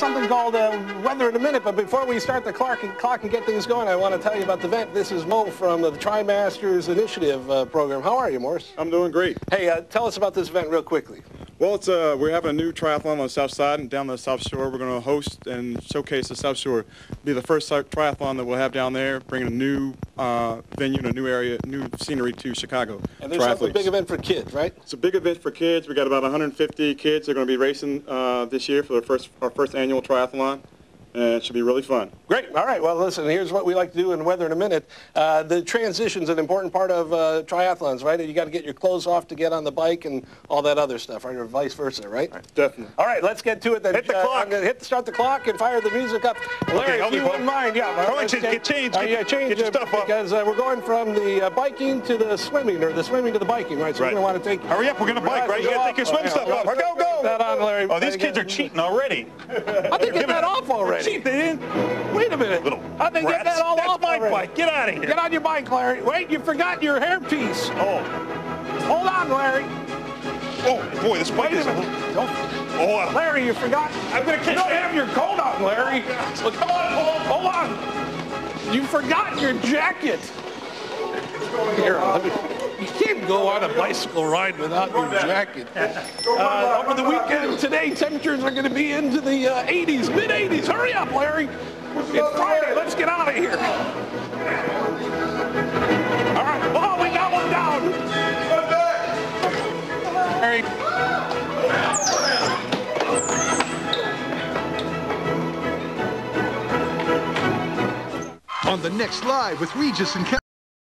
Something called Weather in a Minute, but before we start the clock and get things going, I want to tell you about the event. This is Mo from the Tri-Masters Initiative program. How are you, Morris? I'm doing great. Hey, tell us about this event real quickly. Well, it's, we're having a new triathlon on the south side and down the South Shore. We're going to host and showcase the South Shore. It'll be the first triathlon that we'll have down there, bringing a new venue and a new area, new scenery to Chicago. And there's a big event for kids, right? It's a big event for kids. We got about 150 kids that are going to be racing this year for our first annual triathlon. It should be really fun. Great. All right. Well, listen, here's what we like to do in Weather in a Minute. The transition's an important part of triathlons, right? You got to get your clothes off to get on the bike and all that other stuff, right? Or vice versa, right? Definitely. All right. Let's get to it then. Hit the clock. I'm gonna start the clock and fire the music up. Larry, okay, if you wouldn't mind. Yeah. Get your stuff up. Because we're going from the biking to the swimming, or the swimming to the biking, right? So we're going to want to take... Hurry up. We're going to bike, right? You got to take your swim stuff off. Go, go. That on, Larry. Oh, these kids are cheating already. I think get that off already. Cheap, they didn't. Wait a minute. How'd they get that all off already? That's my bike. Get out of here. Get on your bike, Larry. Wait, you forgot your hairpiece. Oh. Hold on, Larry. Oh, boy, this bike is a little... Oh, Larry, you forgot. I'm going to catch you. You don't have your coat on, Larry. Look, come on, hold on. You forgot your jacket. Here, you can't go on a bicycle ride without your jacket. Over the weekend today, temperatures are going to be into the 80s, mid-80s. Hurry up, Larry. It's Friday. Let's get out of here. All right. Oh, we got one down. Larry. On the next Live with Regis and Kevin.